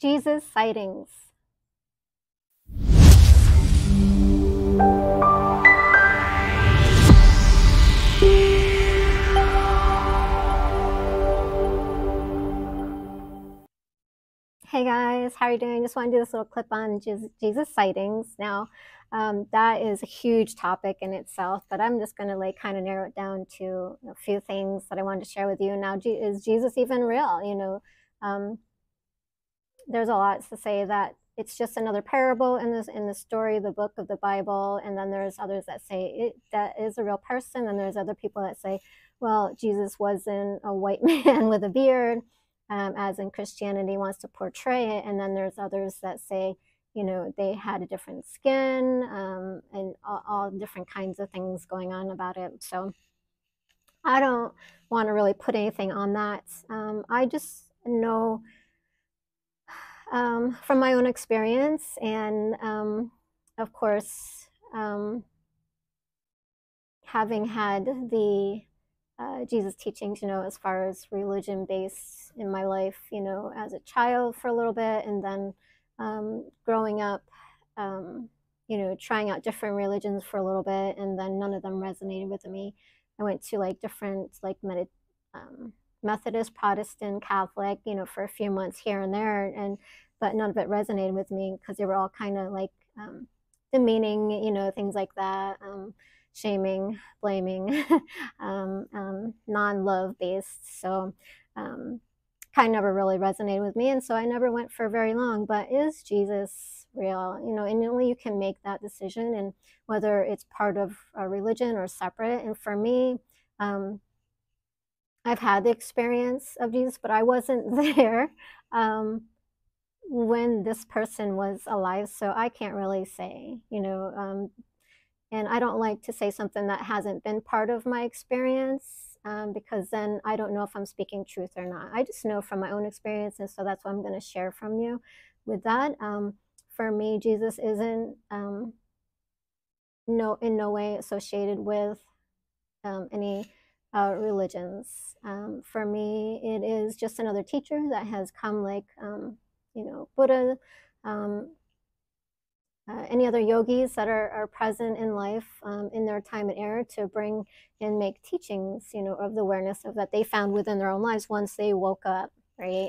Jesus sightings. Hey guys, how are you doing? Just want to do this little clip on Jesus sightings. Now, that is a huge topic in itself, but I'm just going to like kind of narrow it down to a few things that I wanted to share with you. Now, is Jesus even real? You know, there's a lot to say that it's just another parable in the story, the book of the Bible, and then there's others that say that is a real person, and there's other people that say, well, Jesus wasn't a white man with a beard. As in Christianity wants to portray it, and then there's others that say, you know, they had a different skin and all different kinds of things going on about it. So I don't want to really put anything on that. I just know from my own experience, and of course, having had the Jesus teachings, you know, as far as religion based in my life, you know, as a child for a little bit, and then growing up, you know, trying out different religions for a little bit, and then none of them resonated with me. I went to like different like Methodist, Protestant, Catholic, you know, for a few months here and there, but none of it resonated with me because they were all kind of like demeaning, you know, things like that. Shaming, blaming, non-love based. So kind of never really resonated with me. And so I never went for very long, but is Jesus real? You know, and only you can make that decision, and whether it's part of a religion or separate. And for me, I've had the experience of Jesus, but I wasn't there when this person was alive. So I can't really say, you know, and I don't like to say something that hasn't been part of my experience because then I don't know if I'm speaking truth or not. I just know from my own experience, and so that's what I'm going to share from you with that. For me, Jesus isn't in no way associated with any religions. For me, it is just another teacher that has come, like, you know, Buddha, any other yogis that are present in life in their time and era to bring and make teachings, you know, of the awareness of that they found within their own lives once they woke up, right?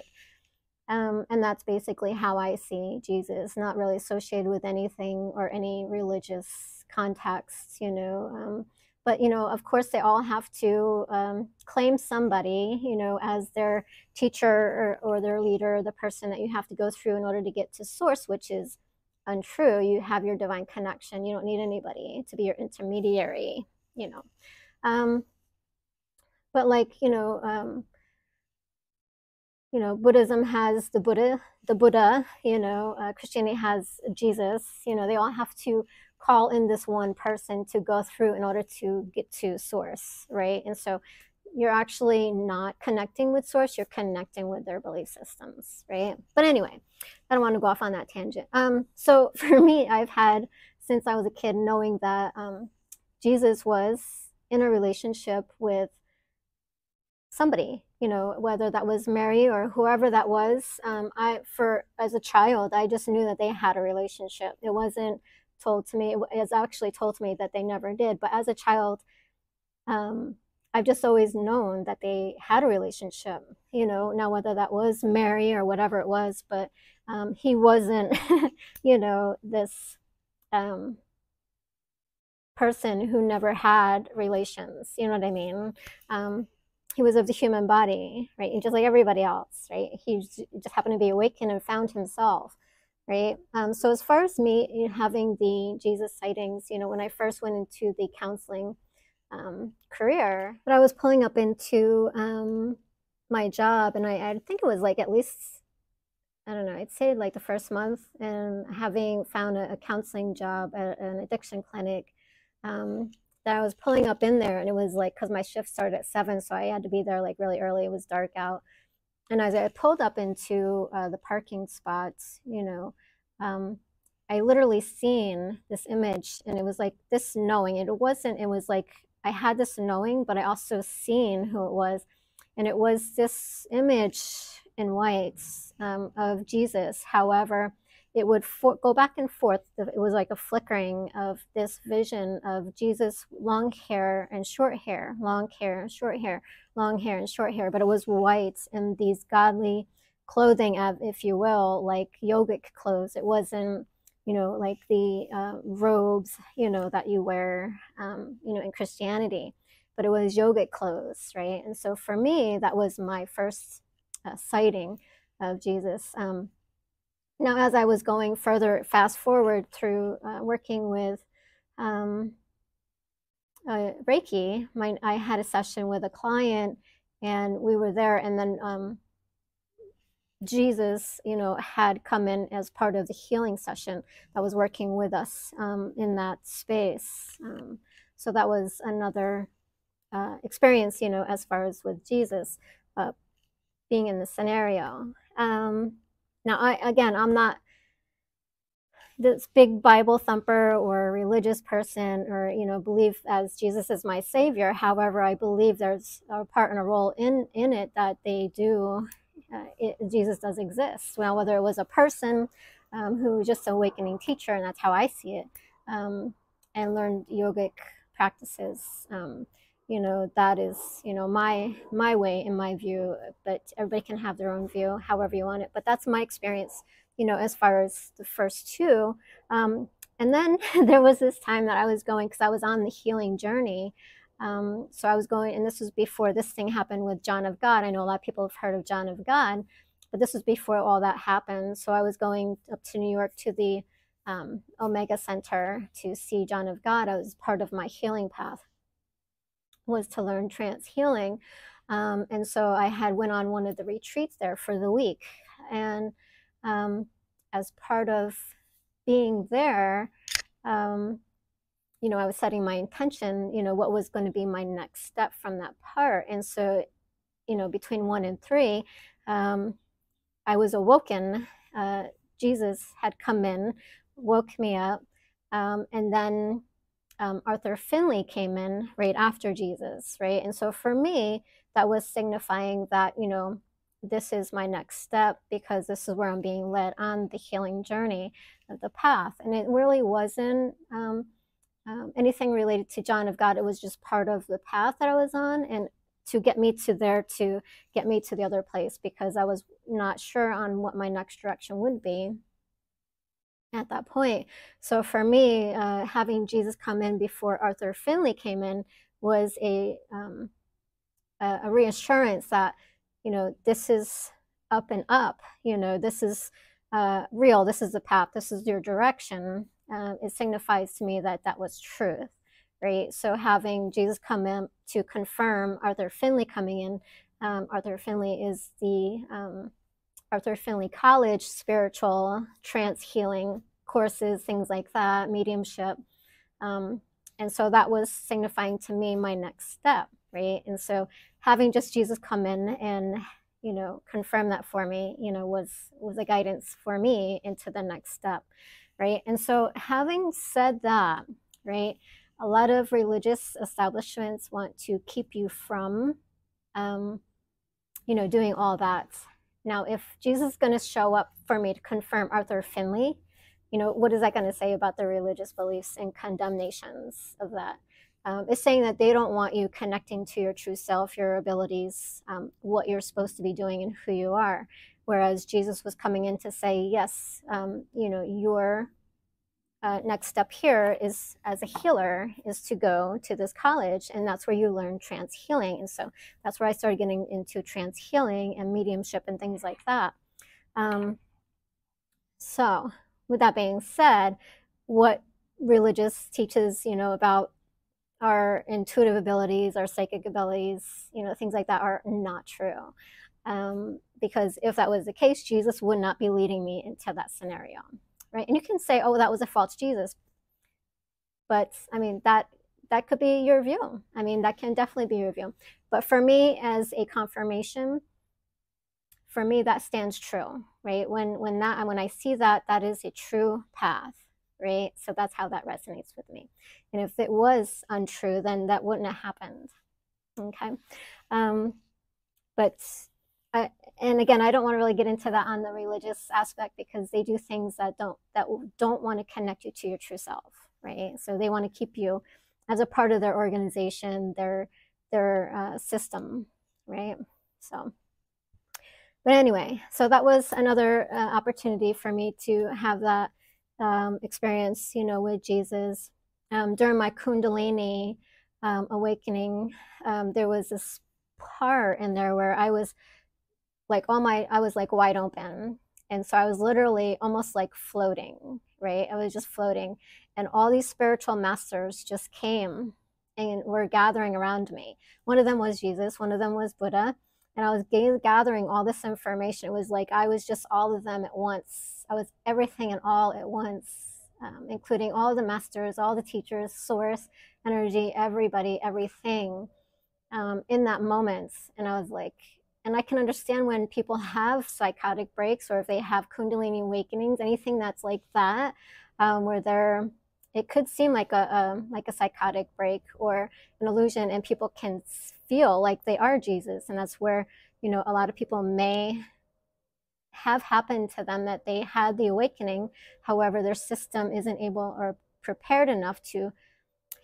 And that's basically how I see Jesus, not really associated with anything or any religious context, you know. But, you know, of course, they all have to claim somebody, you know, as their teacher or their leader, the person that you have to go through in order to get to source, which is untrue. You have your divine connection. You don't need anybody to be your intermediary, you know. But like, you know, Buddhism has the Buddha, you know, Christianity has Jesus, you know. They all have to call in this one person to go through in order to get to source, right? And so you're actually not connecting with source, you're connecting with their belief systems, right? But anyway, I don't want to go off on that tangent. So for me, I've had, since I was a kid, knowing that Jesus was in a relationship with somebody, you know, whether that was Mary or whoever that was. As a child, I just knew that they had a relationship. It wasn't told to me, it was actually told to me that they never did. But as a child, I've just always known that they had a relationship, you know. Now, whether that was Mary or whatever it was, but he wasn't, you know, this person who never had relations, you know what I mean? He was of the human body, right? And just like everybody else, right? He just happened to be awakened and found himself, right? So as far as me, you know, having the Jesus sightings, you know, when I first went into the counseling career, but I was pulling up into my job, and I think it was like at least, I don't know, I'd say like the first month, and having found a counseling job at an addiction clinic that I was pulling up in there, and it was like, because my shift started at 7, so I had to be there like really early. It was dark out, and as I pulled up into the parking spot, you know, I literally seen this image, and it was like this knowing. It was like I had this knowing, but I also seen who it was. And it was this image and whites of Jesus. However, it would go back and forth. It was like a flickering of this vision of Jesus, long hair and short hair, long hair and short hair, long hair and short hair. But it was whites and these godly clothing, if you will, like yogic clothes. It wasn't, you know, like the robes, you know, that you wear, you know, in Christianity. But it was yogic clothes, right? And so for me, that was my first sighting of Jesus. Now, as I was going further, fast forward through working with Reiki, I had a session with a client, and we were there, and then Jesus, you know, had come in as part of the healing session that was working with us in that space. So that was another experience, you know, as far as with Jesus being in the scenario. Now, I'm not this big Bible thumper or religious person, or, you know, believe as Jesus is my savior. However, I believe there's a part and a role in it that they do. Jesus does exist. Well, whether it was a person who was just an awakening teacher, and that's how I see it, and learned yogic practices. You know, that is, you know, my way in my view, but everybody can have their own view however you want it. But that's my experience, you know, as far as the first two. And then there was this time that I was going, because I was on the healing journey. So I was going, and this was before this thing happened with John of God. I know a lot of people have heard of John of God, but this was before all that happened. So I was going up to New York to the Omega Center to see John of God. I was part of my healing path was to learn trance healing, and so I had went on one of the retreats there for the week. And as part of being there, you know, I was setting my intention, you know, what was going to be my next step from that part. And so, you know, between 1 and 3, I was awoken. Jesus had come in, woke me up, and then Arthur Findlay came in right after Jesus, right? And so for me, that was signifying that, you know, this is my next step, because this is where I'm being led on the healing journey of the path. And it really wasn't anything related to John of God. It was just part of the path that I was on, and to get me to there, to get me to the other place, because I was not sure on what my next direction would be at that point. So for me, having Jesus come in before Arthur Findlay came in was a reassurance that, you know, this is up and up, you know, this is real, this is the path, this is your direction. It signifies to me that that was truth, right? So having Jesus come in to confirm Arthur Findlay coming in, Arthur Findlay is the Arthur Findlay College spiritual trance healing courses, things like that, mediumship. And so that was signifying to me my next step, right? And so having just Jesus come in and, you know, confirm that for me, you know, was a guidance for me into the next step, right? And so having said that, right, a lot of religious establishments want to keep you from, you know, doing all that. Now, if Jesus is going to show up for me to confirm Arthur Findlay, you know, what is that going to say about the religious beliefs and condemnations of that? It's saying that they don't want you connecting to your true self, your abilities, what you're supposed to be doing and who you are. Whereas Jesus was coming in to say, yes, you know, your next step here is, as a healer, is to go to this college, and that's where you learn trance healing. And so that's where I started getting into trance healing and mediumship and things like that. So with that being said, what religious teaches, you know, about our intuitive abilities, our psychic abilities, you know, things like that are not true. Because if that was the case, Jesus would not be leading me into that scenario. Right? And you can say, oh, that was a false Jesus. But I mean, that could be your view. I mean, that can definitely be your view. But for me, as a confirmation, for me, that stands true, right? When I see that, that is a true path, right? So that's how that resonates with me. And if it was untrue, then that wouldn't have happened, okay? But And again, I don't want to really get into that on the religious aspect, because they do things that don't want to connect you to your true self, right? So they want to keep you as a part of their organization, their system, right? So, but anyway, so that was another opportunity for me to have that experience, you know, with Jesus. During my Kundalini awakening, there was this part in there where I was like, I was like wide open. And so I was literally almost like floating, right? I was just floating. And all these spiritual masters just came and were gathering around me. One of them was Jesus, one of them was Buddha. And I was gathering all this information. It was like I was just all of them at once. I was everything and all at once, including all the masters, all the teachers, source, energy, everybody, everything in that moment. And I was like, and I can understand when people have psychotic breaks, or if they have Kundalini awakenings, anything that's like that, where they're, it could seem like a psychotic break or an illusion, and people can feel like they are Jesus. And that's where, you know, a lot of people may have happened to them that they had the awakening. However, their system isn't able or prepared enough to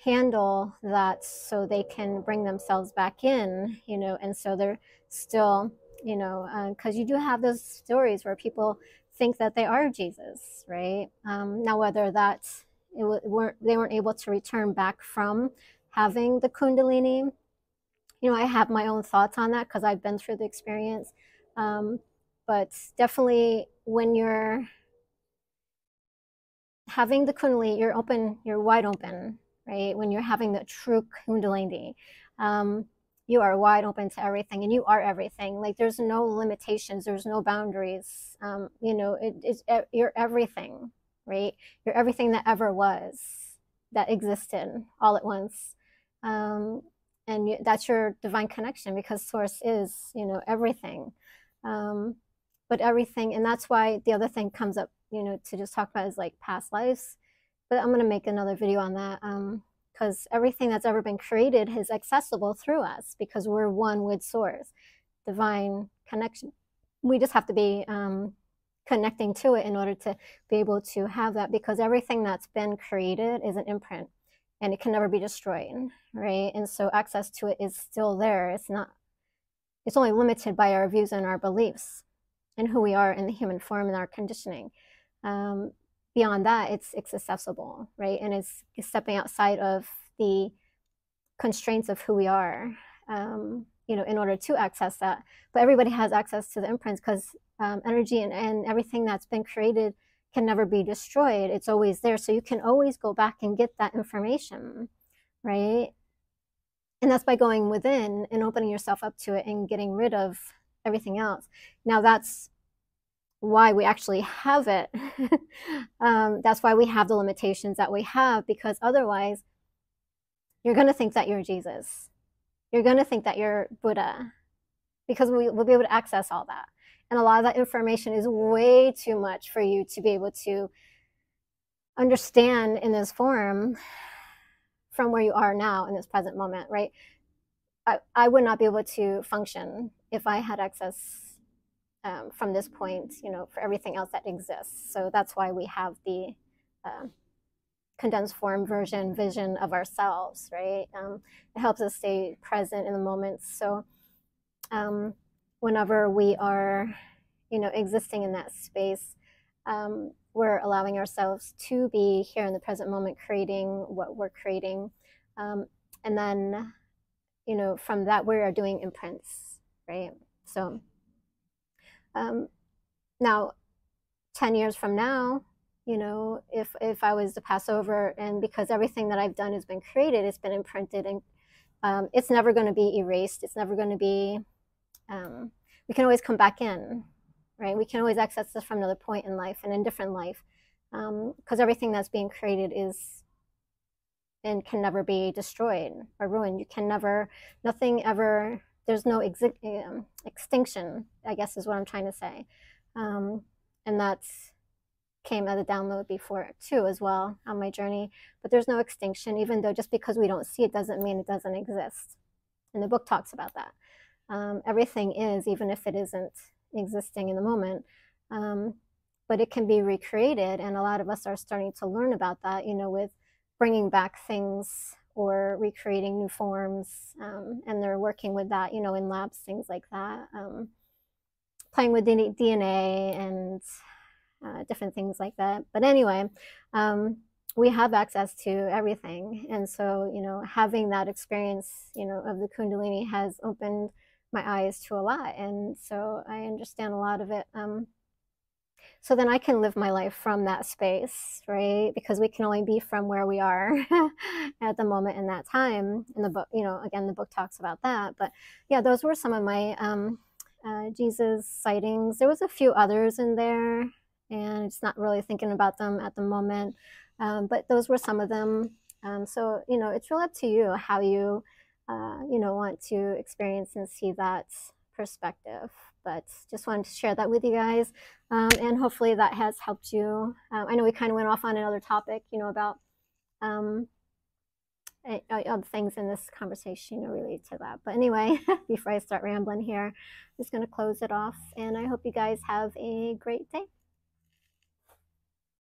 handle that, so they can bring themselves back in, you know, and so they're still, you know, because you do have those stories where people think that they are Jesus, right? Now, whether that's, they weren't able to return back from having the Kundalini, you know, I have my own thoughts on that because I've been through the experience, but definitely when you're having the Kundalini, you're open, you're wide open, right? When you're having the true Kundalini, you are wide open to everything, and you are everything. Like, there's no limitations, there's no boundaries. You know, you're everything, right? You're everything that ever was, that existed, all at once. And that's your divine connection, because source is, you know, everything. But everything, and that's why the other thing comes up, you know, to just talk about is like past lives. But I'm going to make another video on that, because everything that's ever been created is accessible through us, because we're one with source, divine connection. We just have to be connecting to it in order to be able to have that, because everything that's been created is an imprint, and it can never be destroyed, right? And so access to it is still there. It's not, it's only limited by our views and our beliefs and who we are in the human form and our conditioning. Beyond that, it's accessible, right? And it's stepping outside of the constraints of who we are, you know, in order to access that. But everybody has access to the imprints, because energy and everything that's been created can never be destroyed. It's always there. So you can always go back and get that information, right? And that's by going within and opening yourself up to it and getting rid of everything else. Now, that's why we actually have it. That's why we have the limitations that we have, because otherwise you're going to think that you're Jesus. You're going to think that you're Buddha, because we'll be able to access all that. And a lot of that information is way too much for you to be able to understand in this form from where you are now in this present moment, right? I would not be able to function if I had access from this point, you know, for everything else that exists. So that's why we have the condensed form vision of ourselves, right? It helps us stay present in the moment. So whenever we are, you know, existing in that space, we're allowing ourselves to be here in the present moment, creating what we're creating. And then, you know, from that, we are doing imprints, right? So now, 10 years from now, you know, if I was to pass over, and because everything that I've done has been created, it's been imprinted, and it's never going to be erased. It's never going to be, we can always come back in, right? We can always access this from another point in life and in different life, because everything that's being created is and can never be destroyed or ruined. You can never, nothing ever, there's no extinction, I guess is what I'm trying to say. And that came as a download before too as well on my journey. But there's no extinction, even though just because we don't see it doesn't mean it doesn't exist. And the book talks about that. everything is, even if it isn't existing in the moment. But it can be recreated, and a lot of us are starting to learn about that, with bringing back things or recreating new forms, and they're working with that, in labs, things like that, playing with DNA and different things like that. But anyway, we have access to everything, and so, having that experience, of the Kundalini has opened my eyes to a lot, and so I understand a lot of it. So then I can live my life from that space, right? Because we can only be from where we are at the moment in that time. In the book, again, the book talks about that. But yeah, those were some of my Jesus sightings. There was a few others in there, and I'm just not really thinking about them at the moment. But those were some of them. So, it's really up to you how you, want to experience and see that perspective. But just wanted to share that with you guys, and hopefully that has helped you. I know we kind of went off on another topic, about other things in this conversation related to that. But anyway, before I start rambling here, I'm just going to close it off, and I hope you guys have a great day.